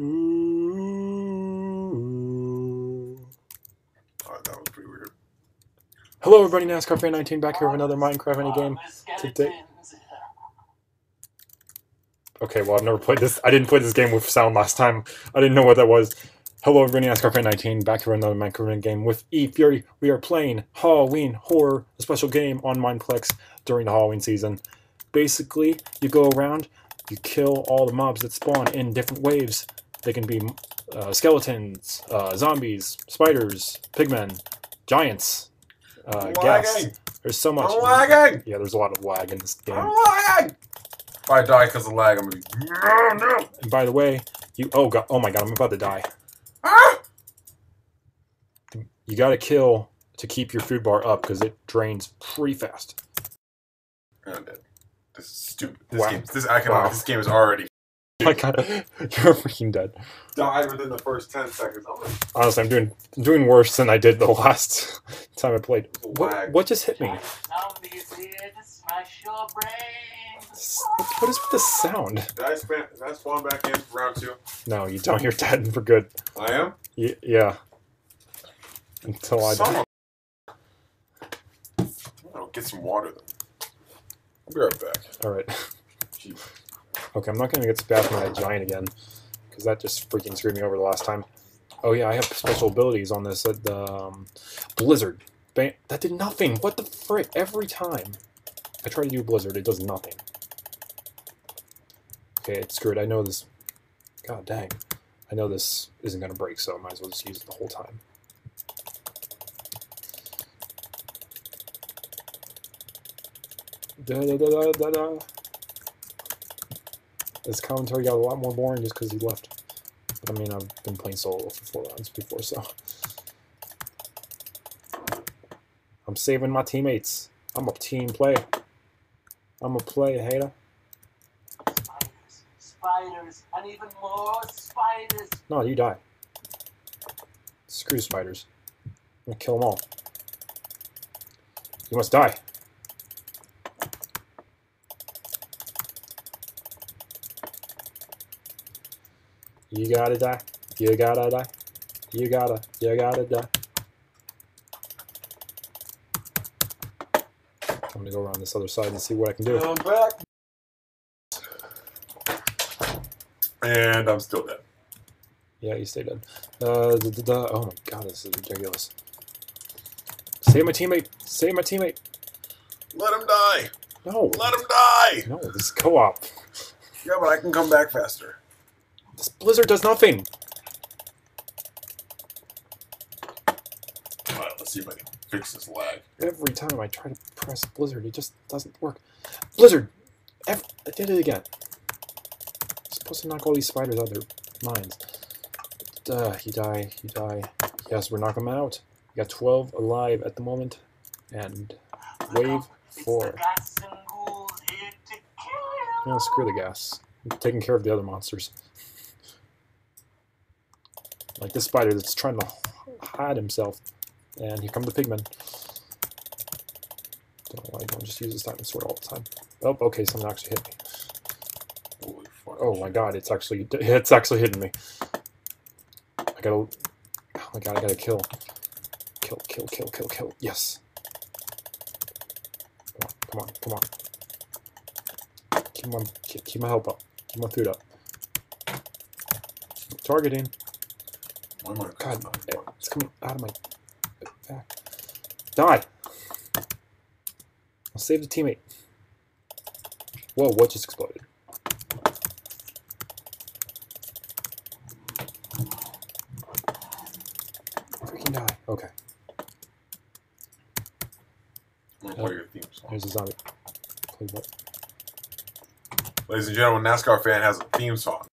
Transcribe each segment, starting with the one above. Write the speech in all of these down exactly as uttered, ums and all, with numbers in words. Ooh. Oh, that was pretty weird. Hello, everybody. NASCAR Fan nineteen back here with another Minecraft any game today. Okay, well, I've never played this. I didn't play this game with sound last time. I didn't know what that was. Hello, everybody. NASCAR Fan nineteen back here with another Minecraft game with E-Fury. We are playing Halloween Horror, a special game on Mineplex during the Halloween season. Basically, you go around, you kill all the mobs that spawn in different waves. They can be uh, skeletons, uh, zombies, spiders, pigmen, giants, uh, ghast. There's so much. I'm lagging. Yeah, there's a lot of lag in this game. I'm lagging. If I die because of lag, I'm gonna be no, no. And by the way, you oh god, oh my god, I'm about to die. Ah! You gotta kill to keep your food bar up because it drains pretty fast. And I'm dead. This is stupid. This wow. game. This I can. Wow. This game is already. Oh my god, you're freaking dead. Died within the first ten seconds. I'm like, honestly, I'm doing I'm doing worse than I did the last time I played. What, what just hit me? Zombies here to smash your brains. What is with this sound? Did I, spam, did I spawn back in round two? No, you don't. You're dead for good. I am? Y yeah. Until I die. I'll get some water then. I'll be right back. Alright. Jeez. Okay, I'm not gonna get spaffed by a giant again, because that just freaking screwed me over the last time. Oh yeah, I have special abilities on this at the um, Blizzard. Bam that did nothing. What the frick? Every time I try to do Blizzard, it does nothing. Okay, it's screwed. I know this. God dang, I know this isn't gonna break, so I might as well just use it the whole time. Da da da da da. This commentary got a lot more boring just because he left. But I mean, I've been playing solo for four rounds before, so. I'm saving my teammates. I'm a team player. I'm a player hater. Spiders, spiders, and even more spiders. No, you die. Screw spiders. I'm gonna kill them all. You must die. You gotta die. You gotta die. You gotta. You gotta die. I'm gonna go around this other side and see what I can do. I'm back. And I'm still dead. Yeah, you stay dead. Uh, da, da, da. Oh my god, this is ridiculous. Save my teammate. Save my teammate. Let him die. No. Let him die. No, this is co-op. Yeah, but I can come back faster. This Blizzard does nothing. All right, let's see if I can fix this lag. Every time I try to press Blizzard, it just doesn't work. Blizzard! Every I did it again. I'm supposed to knock all these spiders out of their minds. Duh, you die, you die. Yes, we're knocking them out. We got twelve alive at the moment. And wave four. No, screw the gas. I'm taking care of the other monsters. Like this spider that's trying to hide himself. And here come the pigmen. Don't know why I don't just use this diamond sword all the time. Oh, okay, someone actually hit me. Holy fuck. Oh my god, it's actually it's actually hitting me. I gotta oh my god, I gotta kill. Kill, kill, kill, kill, kill. Yes. Come on, come on, come on. Keep my keep my help up. Keep my food up. Keep targeting. Oh my god, it's coming out of my back. Die! I'll save the teammate. Whoa, what just exploded? Freaking die. Okay. I'm gonna play oh, your theme song. There's a zombie. Play what? Ladies and gentlemen, NASCAR Fan has a theme song.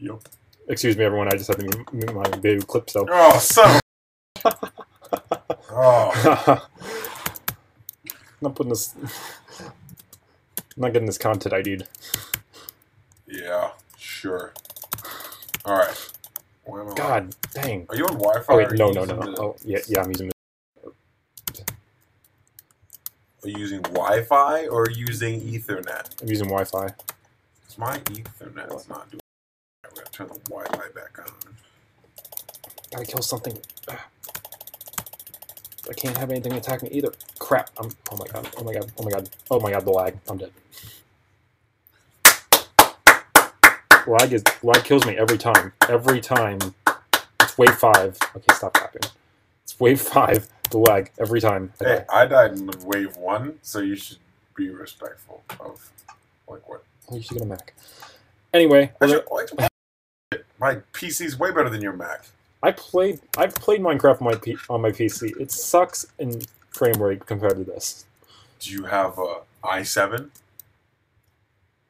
Yep. Excuse me, everyone. I just had to mute my baby clip. So. Oh, son. Oh. not putting this. I'm not getting this content I D'd. Yeah, sure. All right. God I... dang. Are you on Wi-Fi? Oh, wait, no, no, no, no. The... Oh, yeah, yeah, I'm using. Are you using Wi-Fi or using Ethernet? I'm using Wi-Fi. It's my Ethernet. It's not doing. We're gonna turn the Wi-Fi back on. Gotta kill something. I can't have anything attack me either. Crap! I'm. Oh my god! Oh my god! Oh my god! Oh my god! The lag! I'm dead. Lag is lag kills me every time. Every time. It's wave five. Okay, stop clapping. It's wave five. The lag every time. I hey, die. I died in wave one, so you should be respectful of like what. Oh, you should get a Mac. Anyway, should, like, my P C's way better than your Mac. I played. I've played Minecraft on my P, on my P C. It sucks in frame rate compared to this. Do you have a i seven?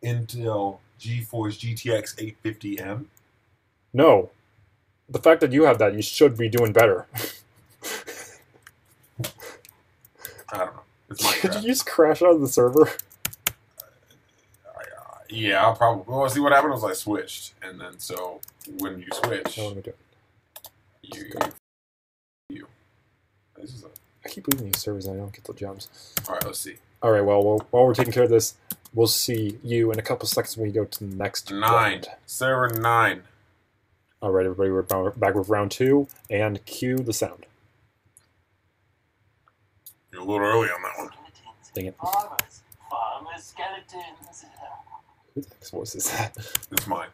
Intel GeForce G T X eight fifty M? No. The fact that you have that, you should be doing better. I don't know. It's Minecraft. Did you just crash out of the server? Yeah, probably. Well, see, what happened was I switched, and then so when you switch, oh, let me do it. You, you, this is a... I keep leaving these servers, and I don't get the jumps. All right, let's see. All right, well, well, while we're taking care of this, we'll see you in a couple seconds when we go to the next nine round. Server nine. All right, everybody, we're back with round two, and cue the sound. You're a little early on that one. Dang it. Farmers, farmers, skeletons. Who the heck's voice is that? It's mine.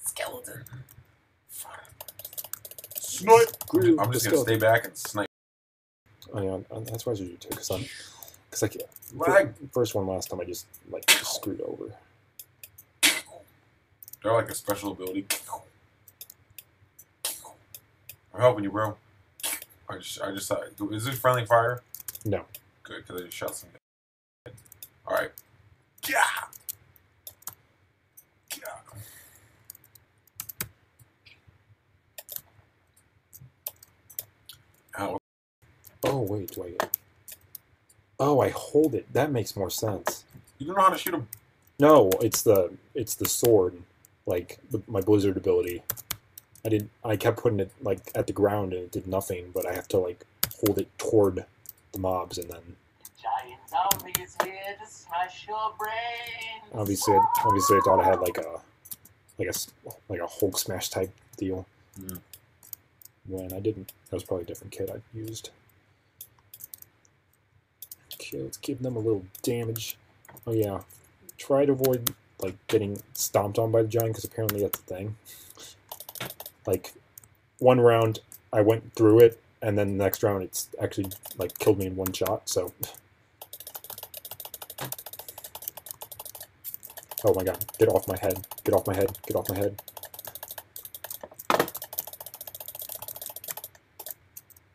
Skeleton. Fire. Snipe! Dude, I'm just the gonna skeleton. Stay back and snipe. Oh, yeah, that's what I should do too, because I'm. Because I can't. Lag. First one last time I just, like, just screwed over. Is there, like, a special ability? I'm helping you, bro. I just, I just, uh, is this friendly fire? No. Good, because I just shot something. Alright. Yeah! Ow. Oh, wait, do I get... Oh, I hold it. That makes more sense. You don't know how to shoot him. No, it's the it's the sword, like the, my Blizzard ability. I did. I kept putting it like at the ground and it did nothing. But I have to like hold it toward the mobs and then. Giant zombie is here to smash your brains. Obviously, it, obviously, I thought I had like a like a like a Hulk smash type deal. Mm. When I didn't. That was probably a different kit I used. Okay, let's give them a little damage. Oh yeah, try to avoid like getting stomped on by the giant because apparently that's the thing. Like one round I went through it, and then the next round it's actually like killed me in one shot. So. Oh my god! Get off my head! Get off my head! Get off my head!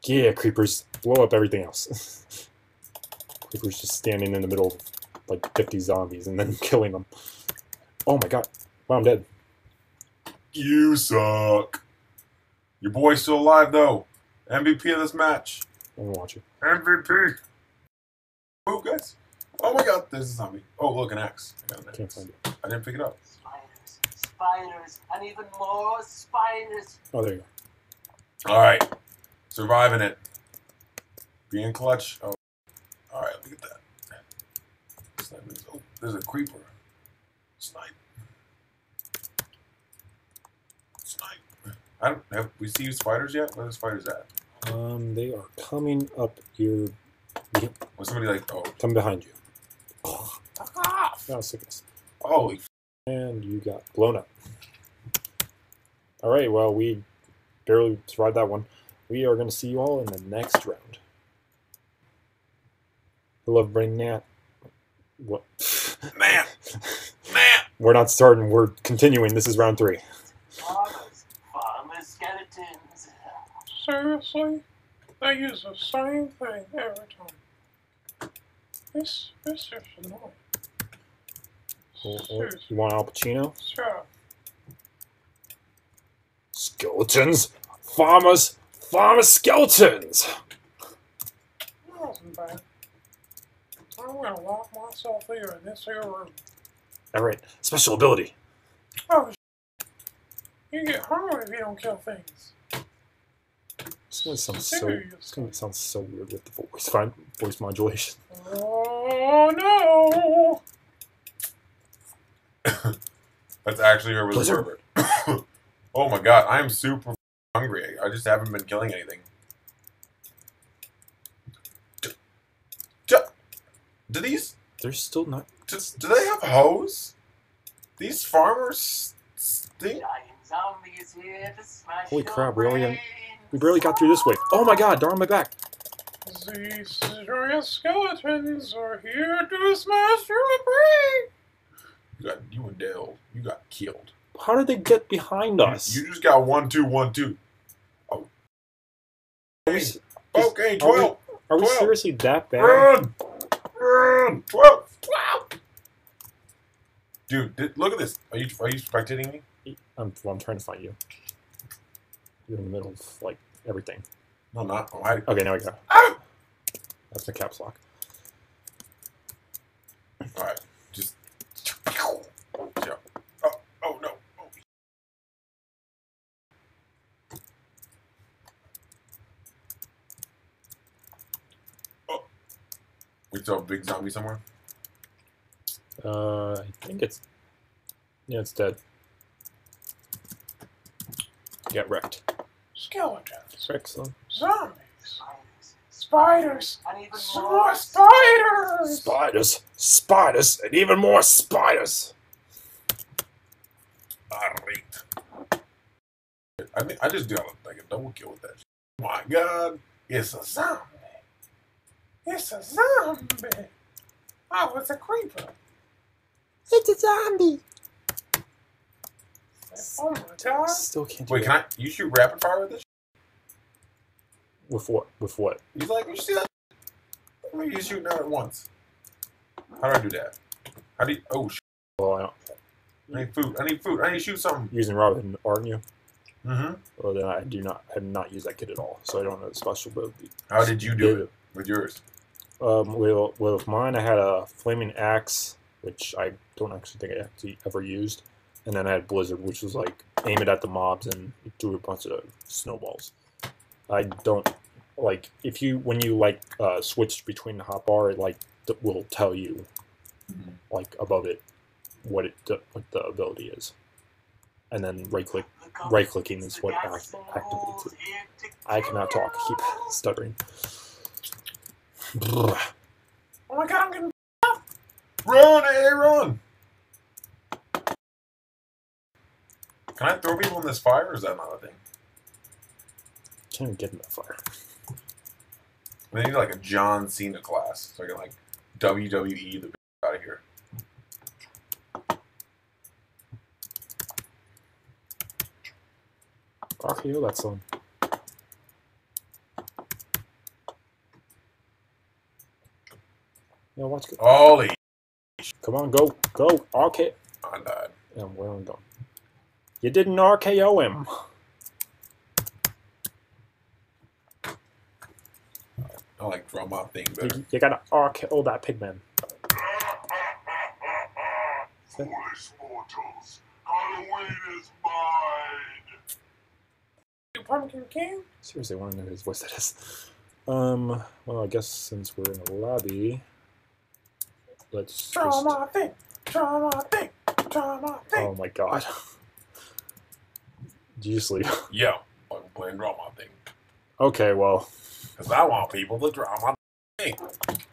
Yeah, creepers, blow up everything else. Creepers just standing in the middle of like fifty zombies and then killing them. Oh my god. Wow, I'm dead. You suck. Your boy's still alive though. M V P of this match. I'm gonna watch it. M V P. Oh, guys. Oh my god, there's a zombie. Oh, look, an axe. I got an axe. Can't find it. I didn't pick it up. Spiders, spiders, and even more spiders. Oh, there you go. Alright. Surviving it. Being clutch. Oh. Alright, look at that. Oh, there's a creeper. Snipe. Snipe. I don't have we seen spiders yet? Where are the spiders at? Um, they are coming up your yep. Was somebody like oh come behind you. Oh, fuck off. No, sickness. Holy f and you got blown up. Alright, well we barely survived that one. We are going to see you all in the next round. I love bringing that. What? Man! Man! We're not starting, we're continuing. This is round three. Farmers, farmers, skeletons. Seriously? They use the same thing every time. This, this is annoying. Well, well, you want Al Pacino? Sure. Skeletons, farmers, farmer skeletons! That wasn't bad. I'm going to lock myself here in this here room. Alright, special ability. Oh, you get harmed if you don't kill things. It's going to sound so, it's gonna sound so weird with the voice, fine, voice modulation. Oh, no! That's actually her with Herbert. Oh my god, I'm super hungry. I just haven't been killing anything. Do, do, do these... They're still not... Do, do they have hoes? These farmers stink. Holy crap, really? We barely got through this way. Oh my god, darn my back. These serious skeletons are here to smash your brain. You got you and Dale. You got killed. How did they get behind us? You, you just got one, two, one, two. Oh. Are we, is, okay, twelve. Are we, are we twelve. Seriously that bad? Run, run, twelve, twelve. Dude, did, look at this. Are you are you spectating me? I'm well, I'm trying to find you. You're in the middle of like everything. No, I'm not. Oh, I, okay, now we go. Ah! That's the caps lock. All right, just. We saw a big zombie somewhere? Uh, I think it's... Yeah, it's dead. Get wrecked. Skeletons. Excellent. Zombies. Spiders. Some more spiders! Spiders. Spiders. And even more spiders! Alright. I mean, I just got like a double kill with that shit. Oh my god. It's a zombie. It's a zombie! Oh, it's a creeper. It's a zombie! Oh my god. Still can't do Wait, that. Can I? You shoot rapid fire with this? With what? With what? He's like, you see that? Why you shooting out at once? How do I do that? How do you. Oh, shit. Well, I, don't, I need food. I need food. I need to shoot something. You're using Robin, aren't you? Mm hmm. Well, then I do not. I have not used that kit at all, so I don't know the special ability. How did you do it? With yours? Um, well, well, with mine, I had a flaming axe, which I don't actually think I actually ever used. And then I had Blizzard, which was like, aim it at the mobs and do a bunch of snowballs. I don't, like, if you, when you, like, uh, switch between the hotbar, it, like, will tell you, mm-hmm. like, above it, what it, what the ability is. And then right-click, right-clicking is what act activates it. I cannot talk. I keep stuttering. Oh my god, I'm getting off! Run, hey, run! Can I throw people in this fire, or is that not a thing? Can't even get in that fire. I need like a John Cena class, so I can like W W E the bitch out of here. R K O that song. Yeah, watch it. Holy Come on, go, go, R K O. I died. Yeah, where am I going? You didn't R K O him. I like Draw My Thing better. You, you gotta R K O that Pigman. Foolish mortals, Halloween is mine. You pumpkin king? Seriously, I want to know whose voice that is. Um, well, I guess since we're in the lobby. Let's Draw just... my thing, draw my thing, draw my thing. Oh my god. Did you sleep? Yeah, I'm playing Draw My Thing. Okay, well. Because I want people to draw my thing.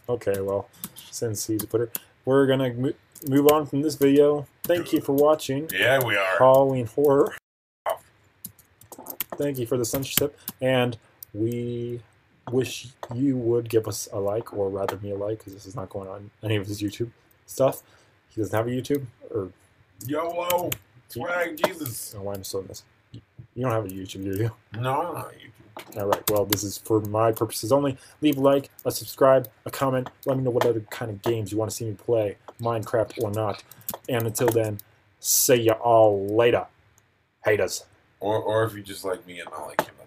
Okay, well, since he's a putter, we're going to mo move on from this video. Thank you for watching. Yeah, we are. Halloween Horror. Oh. Thank you for the censorship. And we... wish you would give us a like, or rather me a like, because this is not going on any of his YouTube stuff. He doesn't have a YouTube, or... YOLO! Swag Jesus! Oh, why am I still in this? You don't have a YouTube, do you? No, I don't have a YouTube. Alright, well, this is for my purposes only. Leave a like, a subscribe, a comment, let me know what other kind of games you want to see me play, Minecraft or not. And until then, see ya all later, haters. Or, or if you just like me and not like him.